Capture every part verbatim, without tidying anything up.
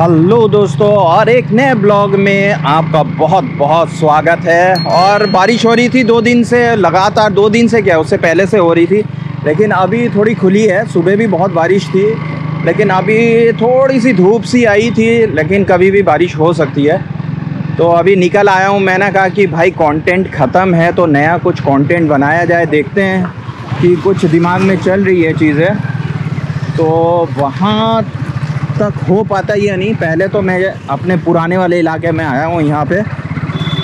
Hello दोस्तों, और एक नए ब्लॉग में आपका बहुत बहुत स्वागत है। और बारिश हो रही थी दो दिन से लगातार, दो दिन से क्या उससे पहले से हो रही थी, लेकिन अभी थोड़ी खुली है। सुबह भी बहुत बारिश थी, लेकिन अभी थोड़ी सी धूप सी आई थी, लेकिन कभी भी बारिश हो सकती है। तो अभी निकल आया हूँ, मैंने कहा कि भाई कॉन्टेंट ख़त्म है तो नया कुछ कॉन्टेंट बनाया जाए। देखते हैं कि कुछ दिमाग में चल रही है चीज़ें, तो वहाँ तक हो पाता या नहीं। पहले तो मैं अपने पुराने वाले इलाके में आया हूँ यहाँ पे,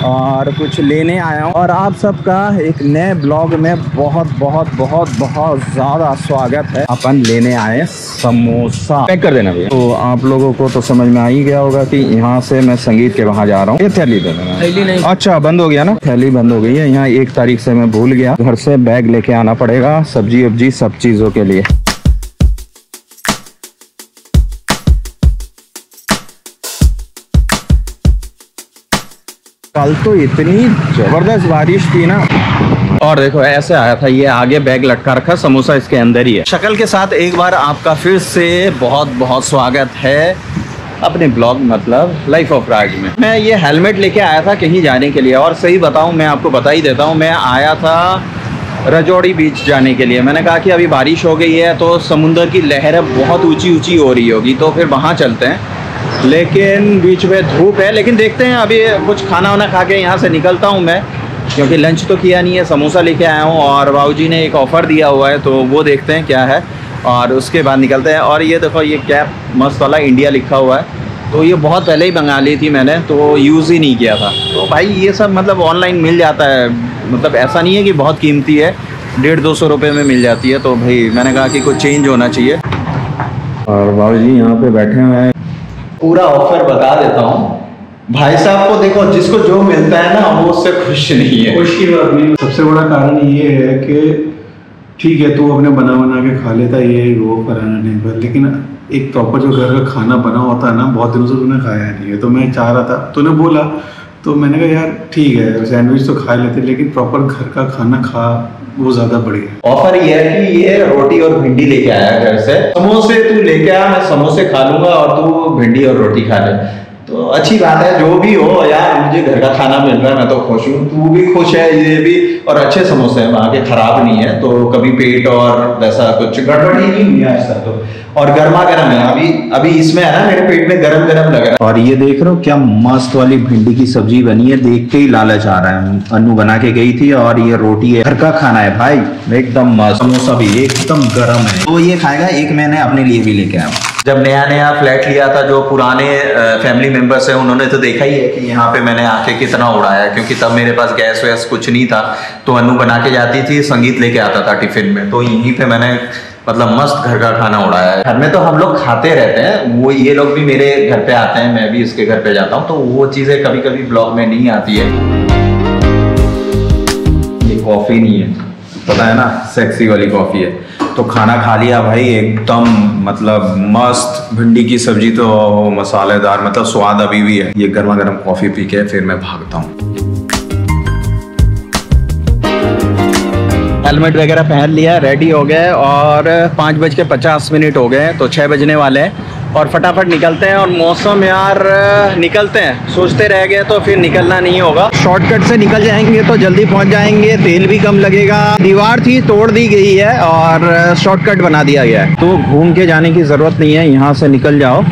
और कुछ लेने आया हूँ। और आप सबका एक नए ब्लॉग में बहुत बहुत बहुत बहुत ज़्यादा स्वागत है। अपन लेने आए समोसा, पैक कर देना भैया। तो आप लोगों को तो समझ में आ ही गया होगा कि यहाँ से मैं संगीत के वहाँ जा रहा हूँ। ये थैली दे देना। थैली नहीं, अच्छा बंद हो गया ना, थैली बंद हो गई है यहाँ। एक तारीख से मैं भूल गया, घर से बैग लेके आना पड़ेगा सब्जी वब्जी सब चीज़ों के लिए। कल तो इतनी जबरदस्त बारिश थी ना, और देखो ऐसे आया था, ये आगे बैग लटका रखा, समोसा इसके अंदर ही है। शक्ल के साथ एक बार आपका फिर से बहुत बहुत स्वागत है अपने ब्लॉग मतलब लाइफ ऑफ राज में। मैं ये हेलमेट लेके आया था कहीं जाने के लिए, और सही बताऊं, मैं आपको बता ही देता हूं, मैं आया था रजौड़ी बीच जाने के लिए। मैंने कहा कि अभी बारिश हो गई है तो समुंदर की लहरें बहुत ऊँची ऊँची हो रही होगी, तो फिर वहाँ चलते हैं। लेकिन बीच में धूप है, लेकिन देखते हैं। अभी कुछ खाना वाना खा के यहाँ से निकलता हूँ मैं, क्योंकि लंच तो किया नहीं है। समोसा लेके आया हूँ, और बाबूजी ने एक ऑफ़र दिया हुआ है, तो वो देखते हैं क्या है, और उसके बाद निकलते हैं। और ये देखो, ये कैप मस्त वाला इंडिया लिखा हुआ है, तो ये बहुत पहले ही मंगा ली थी मैंने, तो यूज़ ही नहीं किया था। तो भाई ये सब मतलब ऑनलाइन मिल जाता है, मतलब ऐसा नहीं है कि बहुत कीमती है, डेढ़ दो सौ रुपये में मिल जाती है। तो भाई मैंने कहा कि कुछ चेंज होना चाहिए। और बाबूजी यहाँ पर बैठे हुए हैं। पूरा ऑफर बता देता हूँ भाई साहब को। देखो, जिसको जो मिलता है ना वो उससे खुश नहीं है। खुश की बात नहीं, सबसे बड़ा कारण ये है कि ठीक है तू अपने बना बना के खा लेता, ये वो कराना नहीं पर, लेकिन एक प्रॉपर जो घर का खाना बना होता है ना, बहुत दिनों से तूने खाया नहीं है। तो मैं चाह रहा था, तूने बोला तो मैंने कहा यार ठीक है सैंडविच तो खा लेते, लेकिन प्रॉपर घर का खाना खा, वो ज्यादा बढ़िया। ऑफर ये है कि ये रोटी और भिंडी लेके आया घर से, समोसे तू लेके आ, मैं समोसे खा लूंगा और तू भिंडी और रोटी खा ले। तो अच्छी बात है, जो भी हो यार, मुझे घर का खाना मिल रहा है, मैं तो खुश हूँ, तू भी खुश है, ये भी। और अच्छे समोसे हैं वहाँ के, खराब नहीं है, तो कभी पेट और वैसा कुछ गड़बड़ ही नहीं हुई आज तक तो। और गर्मा गर्म है, अभी अभी इसमें है ना, मेरे पेट में गरम गरम लग रहा है। और ये देख रहे हो क्या मस्त वाली भिंडी की सब्जी बनी है, देख के ही लालच आ रहा है। अनु बना के गई थी, और ये रोटी है, घर का खाना है भाई, एकदम मस्त। समोसा भी एकदम गर्म है, तो ये खाएगा। एक मैंने अपने लिए भी लेके आया, जब नया नया फ्लैट लिया था। जो पुराने फैमिली मेम्बर्स हैं उन्होंने तो देखा ही है कि यहाँ पे मैंने आके कितना उड़ाया, क्योंकि तब मेरे पास गैस वैस कुछ नहीं था, तो अनु बना के जाती थी, संगीत लेके आता था टिफिन में, तो यहीं पे मैंने मतलब मस्त घर का खाना उड़ाया है। घर में तो हम लोग खाते रहते हैं, वो ये लोग भी मेरे घर पर आते हैं, मैं भी इसके घर पर जाता हूँ, तो वो चीज़ें कभी कभी ब्लॉग में नहीं आती है। ये कॉफ़ी नहीं है, पता है ना, सेक्सी वाली कॉफ़ी है। तो खाना खा लिया भाई, एकदम मतलब मस्त। भिंडी की सब्जी तो मसालेदार, मतलब स्वाद अभी भी है। ये गर्मा गर्म कॉफ़ी पी के फिर मैं भागता हूँ। हेलमेट वगैरह पहन लिया, रेडी हो गए, और पाँच बज के पचास मिनट हो गए, तो छः बजने वाले हैं, और फटाफट निकलते हैं। और मौसम यार, निकलते हैं, सोचते रह गए तो फिर निकलना नहीं होगा। शॉर्टकट से निकल जाएंगे तो जल्दी पहुंच जाएंगे, तेल भी कम लगेगा। दीवार थी, तोड़ दी गई है और शॉर्टकट बना दिया गया है, तो घूम के जाने की ज़रूरत नहीं है, यहाँ से निकल जाओ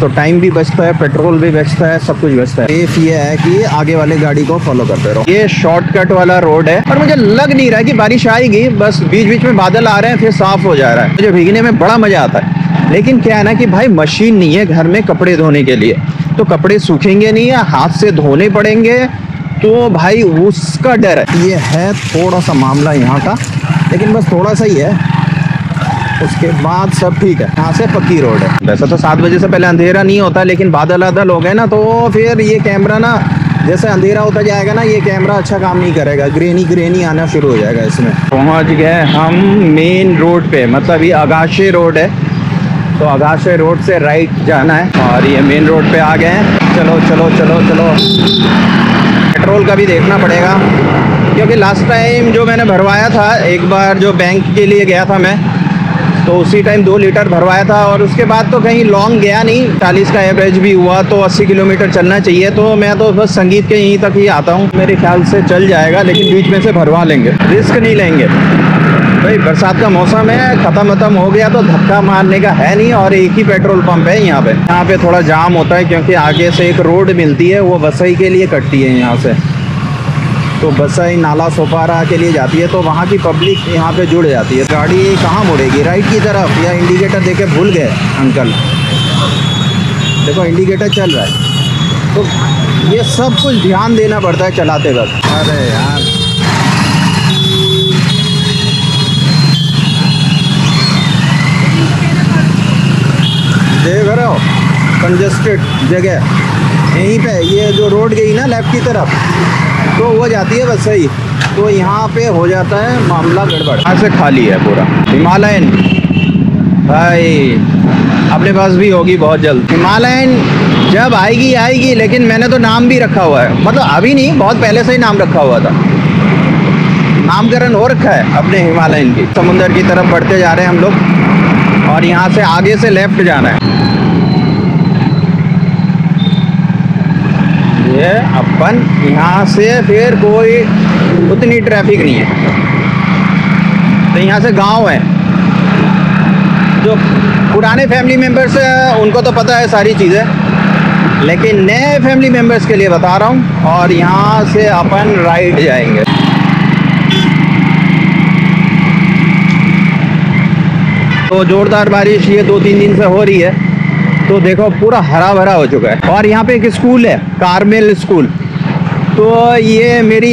तो टाइम भी बचता है, पेट्रोल भी बचता है, सब कुछ बचता है। सेफ ये है कि आगे वाले गाड़ी को फॉलो करते रहो। ये शॉर्टकट वाला रोड है, और मुझे लग नहीं रहा है कि बारिश आएगी, बस बीच बीच में बादल आ रहे हैं, फिर साफ हो जा रहा है। मुझे भीगने में बड़ा मज़ा आता है, लेकिन क्या है ना कि भाई मशीन नहीं है घर में कपड़े धोने के लिए, तो कपड़े सूखेंगे नहीं या हाथ से धोने पड़ेंगे, तो भाई उसका डर है। ये है थोड़ा सा मामला यहाँ का, लेकिन बस थोड़ा सा ही है, उसके बाद सब ठीक है। यहाँ से पक्की रोड है। वैसे तो सात बजे से पहले अंधेरा नहीं होता, लेकिन बादल बादल हो गए ना, तो फिर ये कैमरा ना, जैसे अंधेरा होता जाएगा ना, ये कैमरा अच्छा काम नहीं करेगा, ग्रेनी ग्रेनी आना शुरू हो जाएगा इसमें। पहुँच गए हम मेन रोड पर, मतलब ये आगाशे रोड है, तो आगाशे रोड से राइट जाना है, और ये मेन रोड पे आ गए हैं। चलो चलो चलो चलो। पेट्रोल का भी देखना पड़ेगा, क्योंकि लास्ट टाइम जो मैंने भरवाया था, एक बार जो बैंक के लिए गया था मैं, तो उसी टाइम दो लीटर भरवाया था और उसके बाद तो कहीं लॉन्ग गया नहीं। चालीस का एवरेज भी हुआ तो अस्सी किलोमीटर चलना चाहिए। तो मैं तो बस संगीत के यहीं तक ही आता हूँ, मेरे ख्याल से चल जाएगा, लेकिन बीच में से भरवा लेंगे, रिस्क नहीं लेंगे। भाई बरसात का मौसम है, खत्म खत्म हो गया तो धक्का मारने का है नहीं। और एक ही पेट्रोल पंप है यहाँ पे। यहाँ पे थोड़ा जाम होता है क्योंकि आगे से एक रोड मिलती है, वो वसई के लिए कटती है यहाँ से, तो वसई नाला सोपारा के लिए जाती है, तो वहाँ की पब्लिक यहाँ पे जुड़ जाती है। गाड़ी कहाँ मुड़ेगी, राइट की तरफ, या इंडिकेटर देके भूल गए अंकल, देखो इंडिकेटर चल रहा है। तो ये सब कुछ ध्यान देना पड़ता है चलाते वक्त। अरे यार देख रहे हो कंजस्टेड जगह यहीं पे, ये जो रोड गई ना लेफ्ट की तरफ, तो वो जाती है बस सही, तो यहाँ पे हो जाता है मामला गड़बड़। यहाँ से खाली है पूरा हिमालयन। भाई अपने पास भी होगी बहुत जल्द हिमालयन, जब आएगी आएगी। लेकिन मैंने तो नाम भी रखा हुआ है, मतलब अभी नहीं, बहुत पहले से ही नाम रखा हुआ था, नामकरण हो रखा है अपने हिमालयन की। समुंदर की तरफ बढ़ते जा रहे हैं हम लोग और यहाँ से आगे से लेफ्ट जाना है। ये अपन यहाँ से फिर कोई उतनी ट्रैफिक नहीं है, तो यहाँ से गांव है। जो पुराने फैमिली मेम्बर्स हैं उनको तो पता है सारी चीज़ें, लेकिन नए फैमिली मेम्बर्स के लिए बता रहा हूँ। और यहाँ से अपन राइट जाएंगे। तो ज़ोरदार बारिश ये दो तीन दिन से हो रही है, तो देखो पूरा हरा भरा हो चुका है। और यहाँ पे एक स्कूल है, कार्मेल स्कूल। तो ये मेरी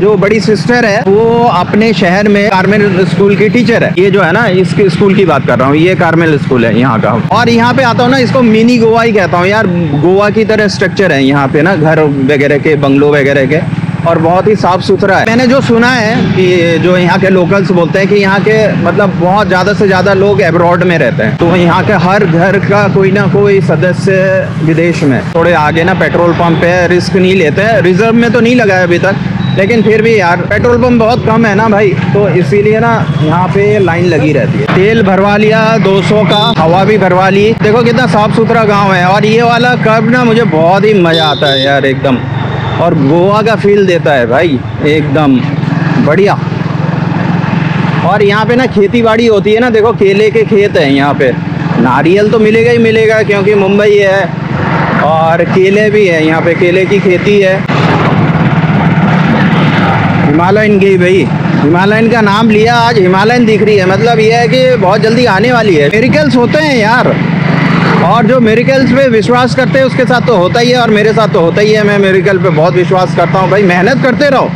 जो बड़ी सिस्टर है वो अपने शहर में कार्मेल स्कूल की टीचर है। ये जो है ना, इस स्कूल की बात कर रहा हूँ, ये कार्मेल स्कूल है यहाँ का। और यहाँ पे आता हूँ ना, इसको मिनी गोवा ही कहता हूँ यार। गोवा की तरह स्ट्रक्चर है यहाँ पे ना, घर वगैरह के, बंगलो वगैरह के, और बहुत ही साफ़ सुथरा है। मैंने जो सुना है कि जो यहाँ के लोकल्स बोलते हैं कि यहाँ के मतलब बहुत ज़्यादा से ज़्यादा लोग एब्रॉड में रहते हैं, तो यहाँ के हर घर का कोई ना कोई सदस्य विदेश में। थोड़े आगे ना पेट्रोल पंप है, रिस्क नहीं लेते हैं। रिजर्व में तो नहीं लगा है अभी तक, लेकिन फिर भी यार पेट्रोल पंप बहुत कम है ना भाई, तो इसीलिए ना यहाँ पे लाइन लगी रहती है। तेल भरवा लिया दो सौ का, हवा भी भरवा ली। देखो कितना साफ़ सुथरा गाँव है। और ये वाला कर्व ना मुझे बहुत ही मज़ा आता है यार, एकदम, और गोवा का फील देता है भाई, एकदम बढ़िया। और यहाँ पे ना खेती बाड़ी होती है ना, देखो केले के खेत हैं यहाँ पे। नारियल तो मिलेगा ही मिलेगा क्योंकि मुंबई है, और केले भी हैं यहाँ पे, केले की खेती है। हिमालयन गई भाई, हिमालयन का नाम लिया, आज हिमालयन दिख रही है, मतलब ये है कि बहुत जल्दी आने वाली है। मिरेकल्स होते हैं यार, और जो मिरेकल्स पे विश्वास करते हैं उसके साथ तो होता ही है, और मेरे साथ तो होता ही है। मैं मिरेकल पे बहुत विश्वास करता हूँ भाई, मेहनत करते रहो,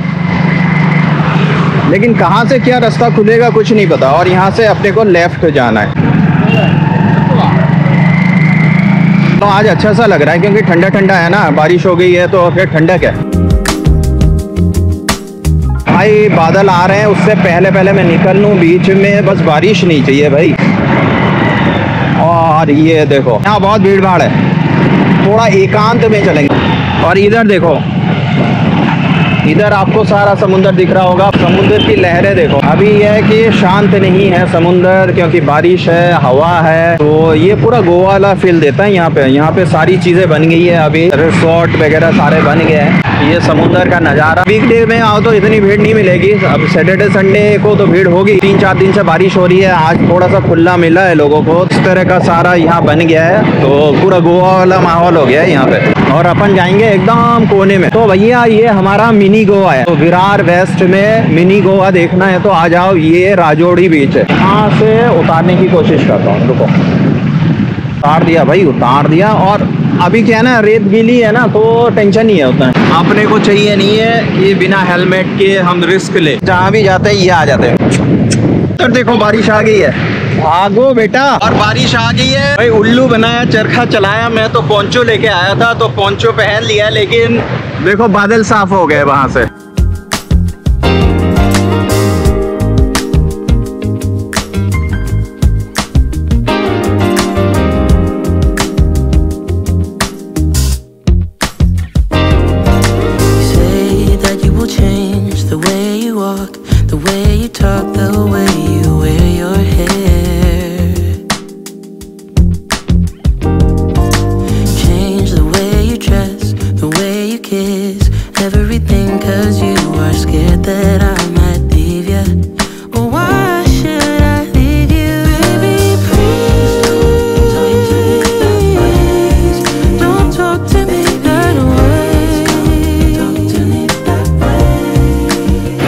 लेकिन कहाँ से क्या रास्ता खुलेगा कुछ नहीं पता। और यहाँ से अपने को लेफ्ट जाना है। तो आज अच्छा सा लग रहा है क्योंकि ठंडा ठंडा है ना, बारिश हो गई है तो फिर ठंडक है। भाई बादल आ रहे हैं, उससे पहले पहले मैं निकल लूँ बीच में, बस बारिश नहीं चाहिए भाई। और ये देखो यहाँ बहुत भीड़ भाड़ है, थोड़ा एकांत में चलेंगे। और इधर देखो, इधर आपको सारा समुंदर दिख रहा होगा, समुंदर की लहरें देखो। अभी यह है कि शांत नहीं है समुंदर क्योंकि बारिश है, हवा है, तो ये पूरा गोवा वाला फील देता है यहाँ पे। यहाँ पे सारी चीज़ें बन गई है, अभी रिसोर्ट वगैरह सारे बन गए हैं। ये समुंदर का नज़ारा। वीकडे में आओ तो इतनी भीड़ नहीं मिलेगी, अब सैटरडे संडे को तो भीड़ होगी। तीन चार दिन से बारिश हो रही है, आज थोड़ा सा खुला मिला है लोगों को, इस तरह का सारा यहाँ बन गया है, तो पूरा गोवा वाला माहौल हो गया है यहाँ पे। और अपन जाएंगे एकदम कोने में। तो भैया ये हमारा मिनी गोवा है, तो विरार वेस्ट में मिनी गोवा देखना है तो आ जाओ। ये राजोड़ी बीच है, यहाँ से उतारने की कोशिश करता हूँ, रुको। उतार दिया भाई, उतार दिया। और अभी क्या है ना, रेत गीली है ना, तो टेंशन नहीं है उतना। अपने को चाहिए नहीं है ये बिना हेलमेट के हम रिस्क ले, जहाँ भी जाते हैं ये आ जाते हैं। तो देखो बारिश आ गई है, भागो बेटा। और बारिश आ गई है भाई, उल्लू बनाया, चरखा चलाया। मैं तो पोंचो लेके आया था, तो पोंचो पहन लिया, लेकिन देखो बादल साफ हो गए वहां से। The way you talk, the way you wear your hair, everything, cause you are scared that I might leave ya. Why should I leave you? Baby, please don't talk to me that way.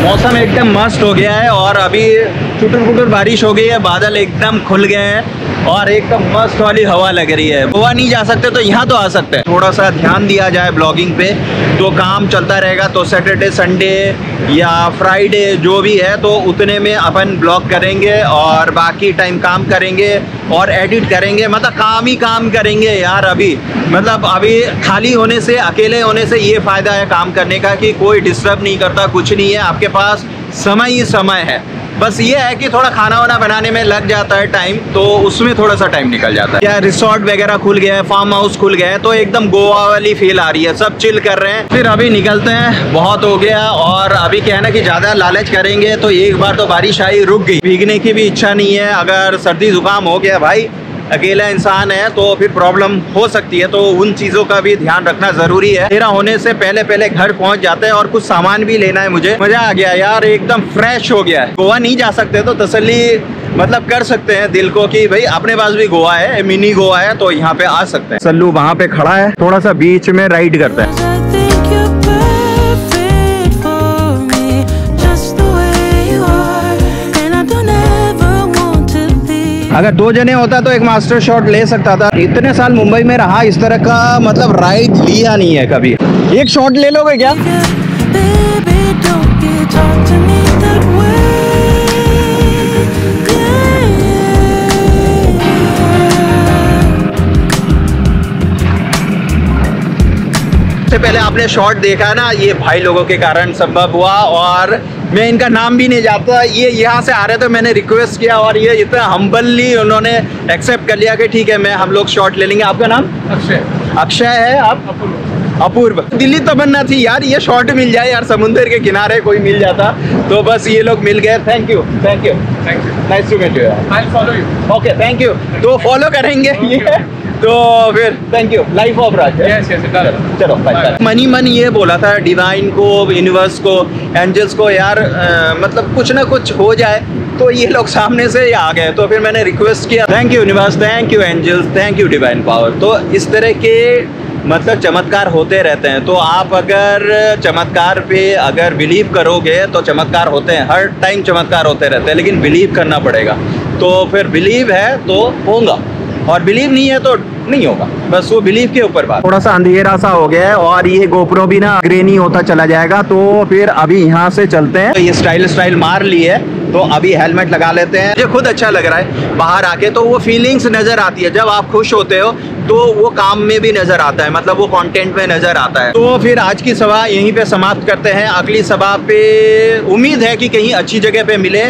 मौसम एकदम मस्त हो गया है और अभी छुटर footer बारिश हो गई है, बादल एकदम खुल गए हैं और एकदम मस्त वाली हवा लग रही है। गोवा नहीं जा सकते तो यहाँ तो आ सकते हैं। थोड़ा सा ध्यान दिया जाए ब्लॉगिंग पे तो काम चलता रहेगा, तो सैटरडे संडे या फ्राइडे जो भी है तो उतने में अपन ब्लॉग करेंगे और बाकी टाइम काम करेंगे और एडिट करेंगे, मतलब काम ही काम करेंगे यार। अभी मतलब अभी खाली होने से, अकेले होने से ये फ़ायदा है काम करने का कि कोई डिस्टर्ब नहीं करता, कुछ नहीं है, आपके पास समय ही समय है। बस ये है कि थोड़ा खाना वाना बनाने में लग जाता है टाइम, तो उसमें थोड़ा सा टाइम निकल जाता है। क्या रिसोर्ट वगैरह खुल गया है, फार्म हाउस खुल गया है, तो एकदम गोवा वाली फील आ रही है, सब चिल कर रहे हैं। फिर अभी निकलते हैं, बहुत हो गया। और अभी क्या है ना कि ज़्यादा लालच करेंगे तो एक बार तो बारिश आई, रुक गई, भीगने की भी इच्छा नहीं है। अगर सर्दी जुकाम हो गया भाई, अकेला इंसान है तो फिर प्रॉब्लम हो सकती है, तो उन चीज़ों का भी ध्यान रखना ज़रूरी है। तेरा होने से पहले पहले घर पहुंच जाते हैं और कुछ सामान भी लेना है। मुझे मज़ा आ गया यार, एकदम फ्रेश हो गया है। गोवा नहीं जा सकते तो तसल्ली मतलब कर सकते हैं दिल को कि भाई अपने पास भी गोवा है, मिनी गोवा है, तो यहाँ पे आ सकते हैं। सल्लू वहाँ पे खड़ा है, थोड़ा सा बीच में राइड करता है। अगर दो जने होता तो एक मास्टर शॉट ले सकता था। इतने साल मुंबई में रहा, इस तरह का मतलब राइड लिया नहीं है कभी। एक शॉट ले लोगे क्या? सबसे पहले आपने शॉट देखा ना, ये भाई लोगों के कारण संभव हुआ और मैं इनका नाम भी नहीं जानता। ये यहाँ से आ रहे थे, मैंने रिक्वेस्ट किया और ये इतना हम्बली उन्होंने एक्सेप्ट कर लिया कि ठीक है मैं हम लोग शॉट ले लेंगे। आपका नाम? अक्षय। अक्षय है आप? अपूर्व। अपूर्व। दिल्ली तमन्ना थी यार ये शॉट मिल जाए यार, समुंदर के किनारे कोई मिल जाता, तो बस ये लोग मिल गए। Thank you thank you thank you, nice to meet you. I follow you. Okay thank you, तो फॉलो करेंगे ये तो फिर। Thank you. Life of Raj. Yes yes, चलो बाय। मनी मन ये बोला था डिवाइन को, यूनिवर्स को, एंजल्स को यार आ, मतलब कुछ ना कुछ हो जाए, तो ये लोग सामने से आ गए। तो फिर मैंने रिक्वेस्ट किया, thank you universe, thank you angels, thank you divine power. तो इस तरह के मतलब चमत्कार होते रहते हैं, तो आप अगर चमत्कार पे अगर बिलीव करोगे तो चमत्कार होते हैं, हर टाइम चमत्कार होते रहते हैं, लेकिन बिलीव करना पड़ेगा। तो फिर बिलीव है तो होगा, और बिलीव नहीं है तो नहीं होगा, बस वो बिलीव के ऊपर बात। थोड़ा सा अंधेरा सा हो गया है और ये गोप्रो भी ना ग्रेनी होता चला जाएगा, तो फिर अभी यहाँ से चलते हैं। तो ये स्टाइल स्टाइल मार ली है तो अभी हेलमेट लगा लेते हैं। मुझे खुद अच्छा लग रहा है बाहर आके, तो वो फीलिंग्स नज़र आती है। जब आप खुश होते हो तो वो काम में भी नज़र आता है, मतलब वो कंटेंट में नज़र आता है। तो फिर आज की सभा यहीं पे समाप्त करते हैं। अगली सभा पे उम्मीद है कि कहीं अच्छी जगह पे मिले।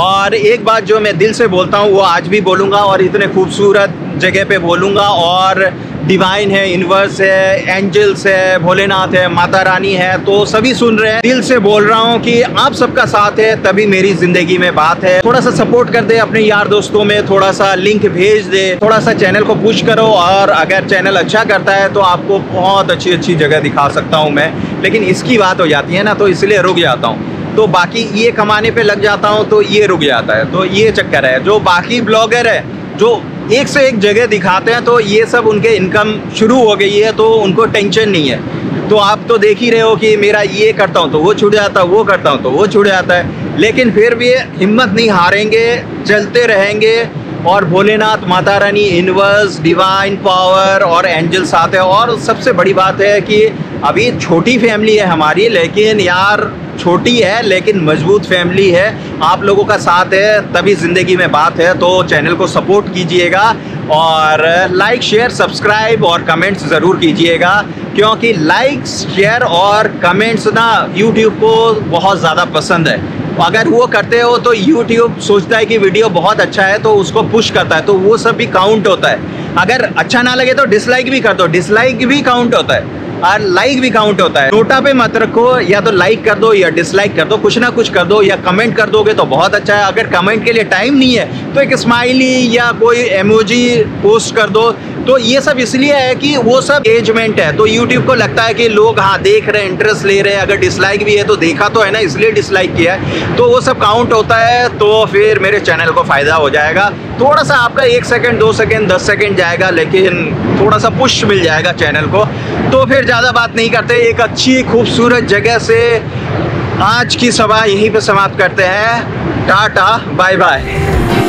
और एक बात जो मैं दिल से बोलता हूँ वो आज भी बोलूँगा, और इतने खूबसूरत जगह पे बोलूँगा। और डिवाइन है, यूनिवर्स है, एंजल्स है, भोलेनाथ है, माता रानी है, तो सभी सुन रहे हैं। दिल से बोल रहा हूँ कि आप सबका साथ है तभी मेरी जिंदगी में बात है। थोड़ा सा सपोर्ट कर दे अपने यार दोस्तों में, थोड़ा सा लिंक भेज दे, थोड़ा सा चैनल को पुश करो। और अगर चैनल अच्छा करता है तो आपको बहुत अच्छी अच्छी जगह दिखा सकता हूँ मैं, लेकिन इसकी बात हो जाती है ना तो इसलिए रुक जाता हूँ। तो बाकी ये कमाने पर लग जाता हूँ तो ये रुक जाता है, तो ये चक्कर है। जो बाकी ब्लॉगर है जो एक से एक जगह दिखाते हैं, तो ये सब उनके इनकम शुरू हो गई है तो उनको टेंशन नहीं है। तो आप तो देख ही रहे हो कि मेरा ये करता हूँ तो वो छूट जाता है, वो करता हूँ तो वो छूट जाता है, लेकिन फिर भी हिम्मत नहीं हारेंगे, चलते रहेंगे। और Bholenath, Mata Rani, universe, divine power और एंजल साथ है। और सबसे बड़ी बात है कि अभी छोटी फैमिली है हमारी, लेकिन यार छोटी है लेकिन मजबूत फैमिली है। आप लोगों का साथ है तभी ज़िंदगी में बात है, तो चैनल को सपोर्ट कीजिएगा और लाइक शेयर सब्सक्राइब और कमेंट्स ज़रूर कीजिएगा, क्योंकि लाइक शेयर और कमेंट्स ना यूट्यूब को बहुत ज़्यादा पसंद है। अगर वो करते हो तो यूट्यूब सोचता है कि वीडियो बहुत अच्छा है तो उसको पुश करता है, तो वो सब भी काउंट होता है। अगर अच्छा ना लगे तो डिसलाइक भी कर दो, डिसलाइक भी काउंट होता है और लाइक भी काउंट होता है। नोटा पे मत रखो, या तो लाइक कर दो या डिसलाइक कर दो, कुछ ना कुछ कर दो, या कमेंट कर दोगे तो बहुत अच्छा है। अगर कमेंट के लिए टाइम नहीं है तो एक स्माइली या कोई इमोजी पोस्ट कर दो, तो ये सब इसलिए है कि वो सब एजमेंट है, तो यूट्यूब को लगता है कि लोग हाँ देख रहे हैं, इंटरेस्ट ले रहे हैं, अगर डिसलाइक भी है तो देखा तो है ना, इसलिए डिसलाइक किया है, तो वो सब काउंट होता है, तो फिर मेरे चैनल को फ़ायदा हो जाएगा। थोड़ा सा आपका एक सेकेंड, दो सेकेंड, दस सेकेंड जाएगा, लेकिन थोड़ा सा पुश मिल जाएगा चैनल को। तो फिर ज़्यादा बात नहीं करते, एक अच्छी खूबसूरत जगह से आज की सभा यहीं पर समाप्त करते हैं। Tata, bye bye.